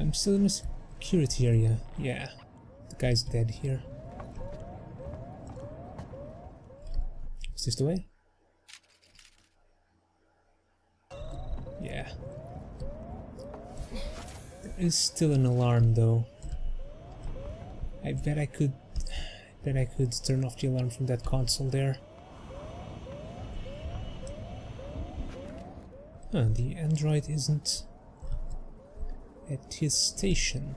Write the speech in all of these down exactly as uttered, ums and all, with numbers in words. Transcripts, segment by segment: I'm still in the security area. Yeah, the guy's dead here. Is this the way? Yeah. There is still an alarm though. I bet I could... I bet I could turn off the alarm from that console there. Huh, the android isn't at his station.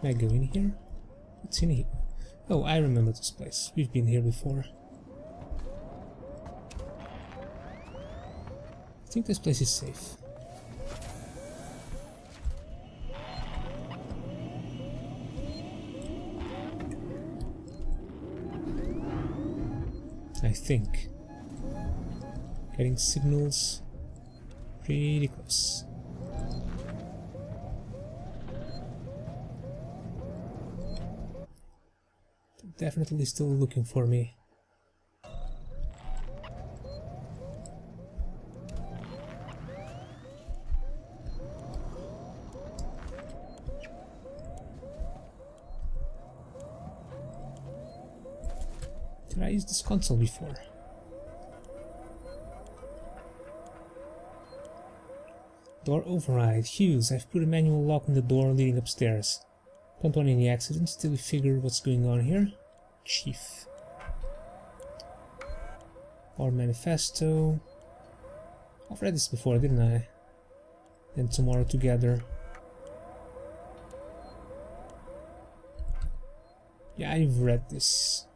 Can I go in here? What's in here? Oh, I remember this place. We've been here before. I think this place is safe. I think. Getting signals pretty close. Definitely still looking for me. Did I use this console before? Door override. Hughes, I've put a manual lock on the door leading upstairs. Don't want any accidents till we figure what's going on here. Chief. Or manifesto. I've read this before, didn't I? And tomorrow together. Yeah, I've read this.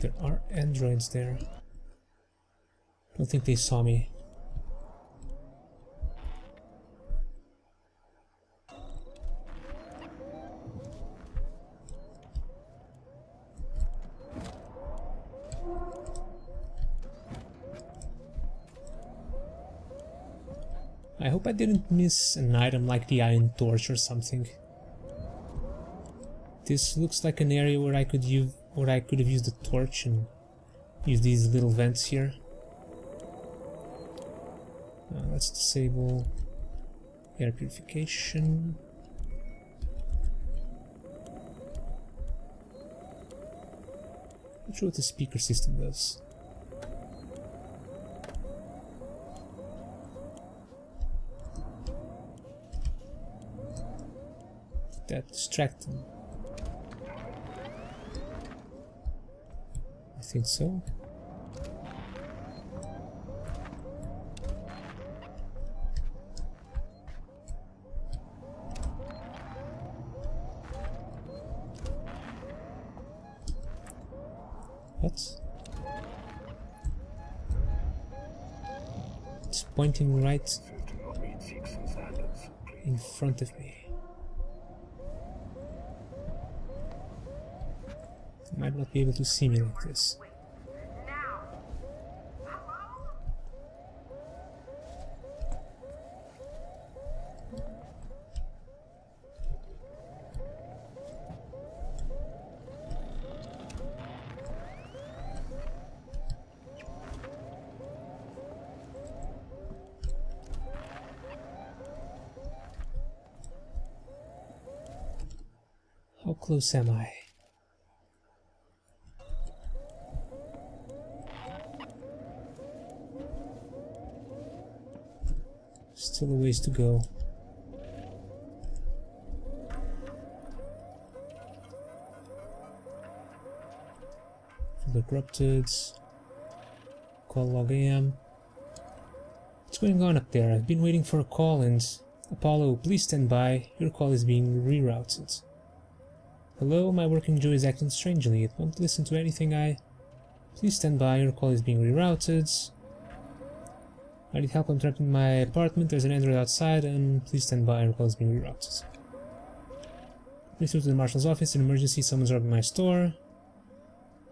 There are androids there. Don't think they saw me. I hope I didn't miss an item like the iron torch or something. This looks like an area where I could use, where I could have used the torch and use these little vents here. Uh, let's disable air purification. Not sure what the speaker system does. That distract them. I think so. What? It's pointing right in front of me. Might not be able to see me like this. How close am I? Still a ways to go. From the corrupted. Call log A M. What's going on up there? I've been waiting for a call and... Apollo, please stand by. Your call is being rerouted. Hello, my working Joy is acting strangely. It won't listen to anything I... Please stand by. Your call is being rerouted. I need help. I'm trapped in my apartment. There's an android outside, and please stand by. Your call is being rerouted. Please go to the marshal's office. An emergency. Someone's robbing my store.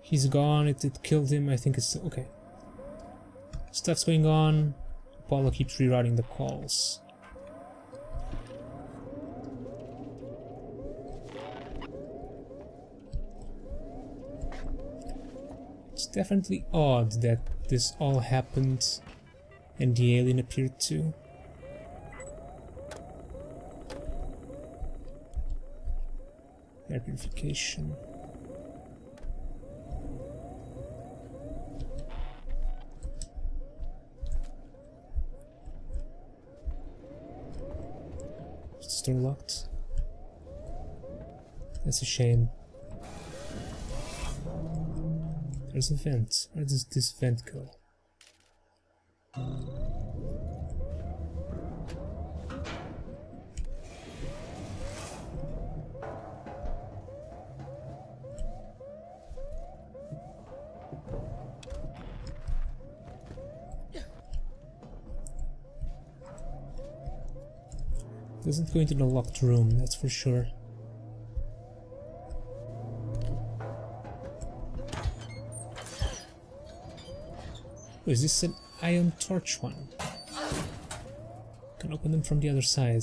He's gone. It, it killed him. I think it's still okay. Stuff's going on. Apollo keeps rerouting the calls. It's definitely odd that this all happened and the alien appeared too. Air purification. It's still locked. That's a shame. There's a vent. Where does this vent go? Doesn't go into the locked room, that's for sure. Oh, is this an ion torch one? Can open them from the other side.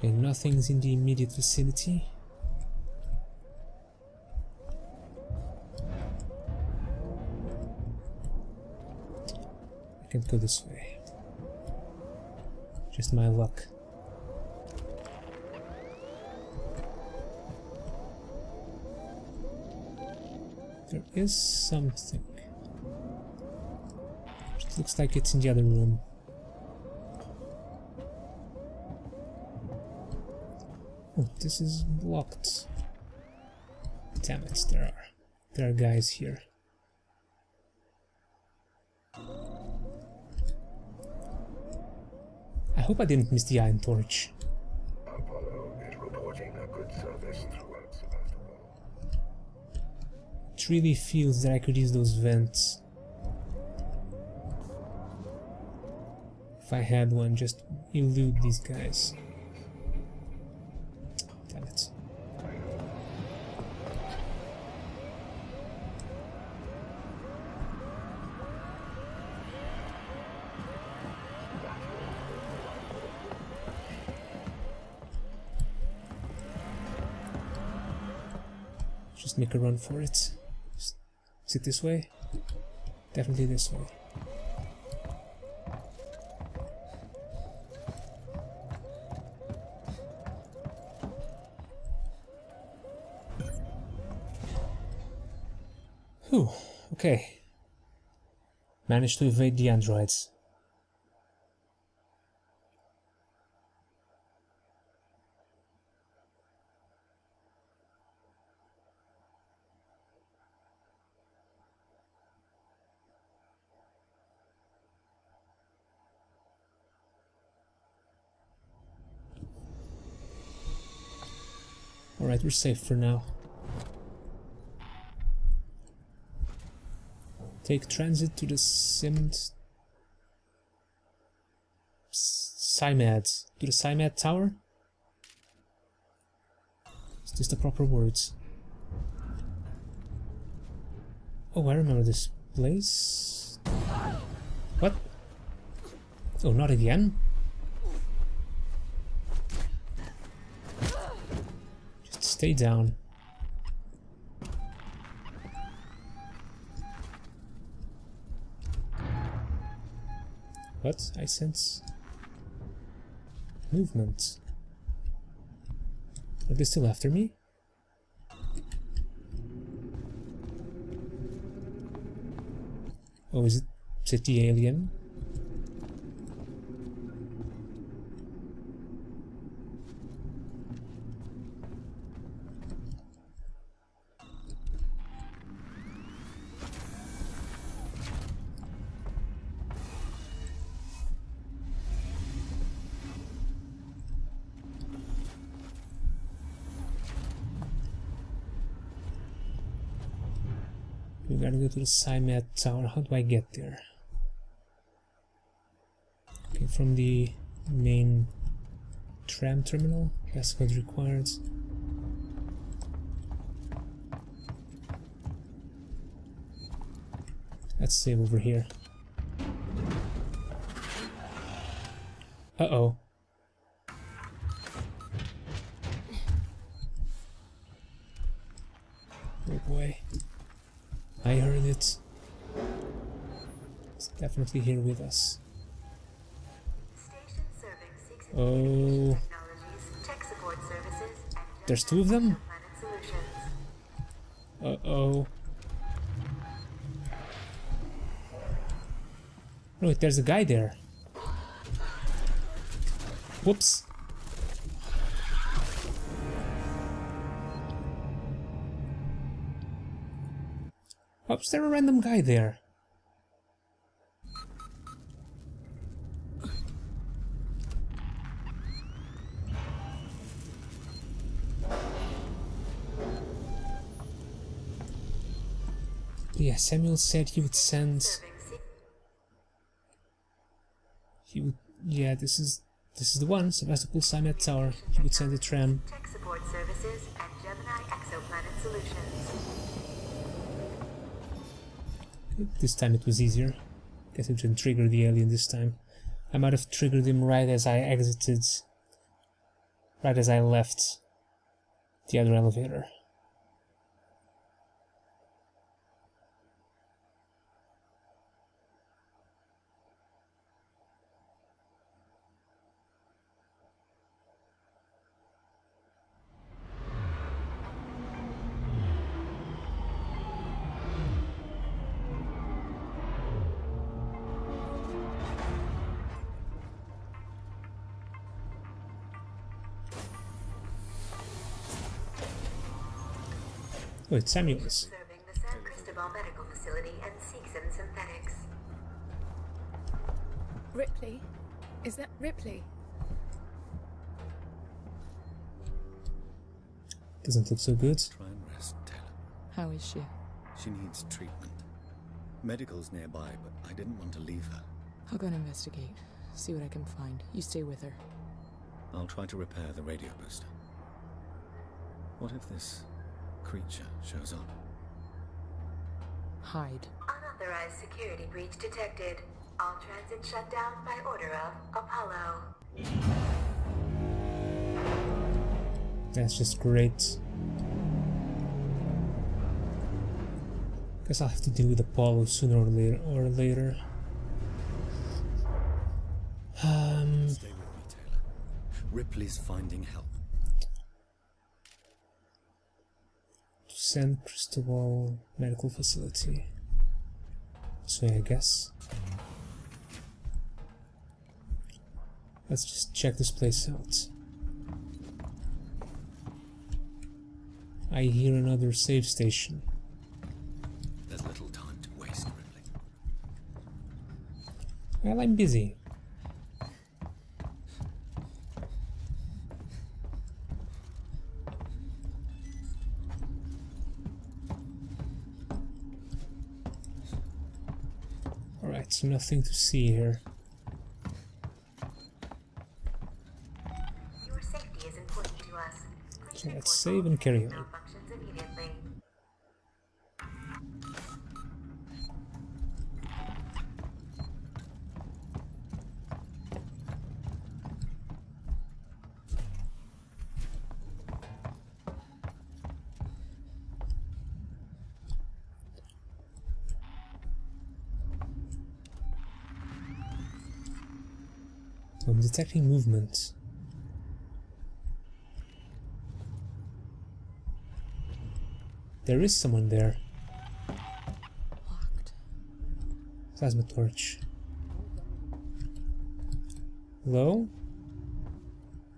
Okay, nothing's in the immediate vicinity. I can't go this way. Just my luck. There is something. It looks like it's in the other room. Oh, this is blocked. Damn it, there are there are guys here. I hope I didn't miss the iron torch. Apollo is reporting a good service throughout Sebastopol. It really feels that I could use those vents. If I had one, just elude these guys. Just make a run for it. Is it this way? Definitely this way. Whew, okay. Managed to evade the androids. Alright, we're safe for now. Take transit to the Simad... Simad. To the Simad Tower? Is this the proper words? Oh, I remember this place. What? Oh, not again? Stay down. What? I sense movement. Are they still after me? Oh, is it, is it the alien? We gotta go to the Simad Tower. How do I get there? Okay, from the main tram terminal. Passcode required. Let's save over here. Uh-oh. Oh boy. I heard it. It's definitely here with us. Oh. There's two of them? Uh-oh. Wait, there's a guy there. Whoops. Why was there a random guy there? Yeah, Samuel said he would send... He would... Yeah, this is... This is the one, Sebastopol Simad Tower. He would send a tram. Tech support services at Gemini Exoplanet Solutions. This time it was easier. Guess I didn't trigger the alien this time. I might have triggered him right as I exited. Right as I left the other elevator. Oh, it's Samuel's. Serving the San Cristobal Medical Facility and Seeks and Synthetics. Ripley? Is that Ripley? Doesn't look so good. Try and rest, Taylor. How is she? She needs treatment. Medical's nearby, but I didn't want to leave her. I'll go and investigate. See what I can find. You stay with her. I'll try to repair the radio booster. What if this... creature shows up? Hide. Unauthorized security breach detected. All transit shut down by order of Apollo. That's just great. Guess I'll have to deal with Apollo sooner or later. Or later. Um. Stay with me, Taylor. Ripley's finding help. San Cristobal Medical Facility. So I guess let's just check this place out. I hear another save station. There's little time to waste, Ripley. Well, I'm busy. So nothing to see here. Your safety is important to us. So let's save and carry on. I'm detecting movement. There is someone there. Locked. Plasma torch. Hello?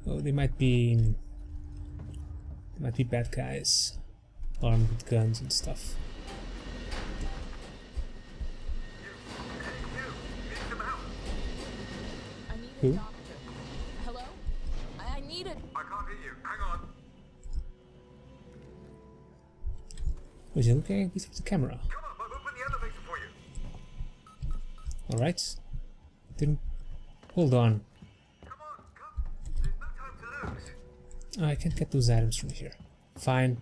Oh, they might be... They might be bad guys. Armed with guns and stuff. Who? Hello? I need it. I can't hear you. Hang on. Was he looking at me through the camera? Come on, All right. Didn't hold on. Come on, come. There's no time to lose. Oh, I can't get those items from here. Fine.